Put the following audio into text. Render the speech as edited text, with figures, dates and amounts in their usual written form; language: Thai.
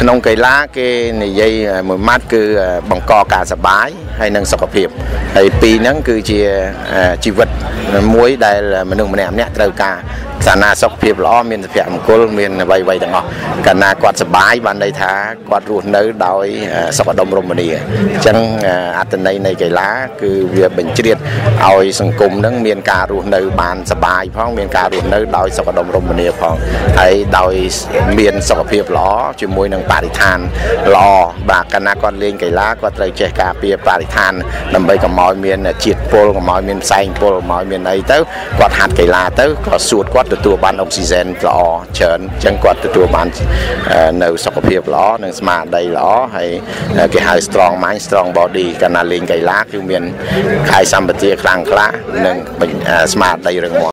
ขนมไก่ล้าเกในยัยมือมัดคือบังกอกาสบายให้นั่งสกปรกไอ้ปีนั่งคือเชียชีวิตมวยได้มันหนึ่งมันแหนมเนี่ยเติมกาสานาสกปรกล้อมีนเสียมโคลมีนใบใบต่างออกกันนากวาดสบายวันใดท้ากวาดรูนเนื้อดอยสกดมรมณีจังอัตในในไก่ล้าคือเวียเป็นเชียดเอาสังคมนั่งมีนการรูนเนื้อบานสบายเพราะมีนการรูนเนื้อดอยสกดมรมณีพองไอ้ดอยมีนสกปรกล้อจีมวยนั่งปาริธานรอบากกันนากรเลี้ยงไก่ล้ากวาดไตรเจกาเปียปาริธานนำไปกับมอยเมียนจิตโพลกับมอยเมียนไซน์โพลมอยเมียนไอเต้ากวาดหัดไก่ล้าเต้ากวาดสูตรกวาดตัวบ้านออกซิเจนรอเชิญจังกวาดตัวบ้านเนื้อสกปรกล้อหนึ่งสมาได้ล้อให้ไก่ไฮสตรองไม้สตรองบอดี้กันนาเลี้ยงไก่ล้าคือเมียนไก่ซัมบัติคลังคละหนึ่งสมาได้เรื่อง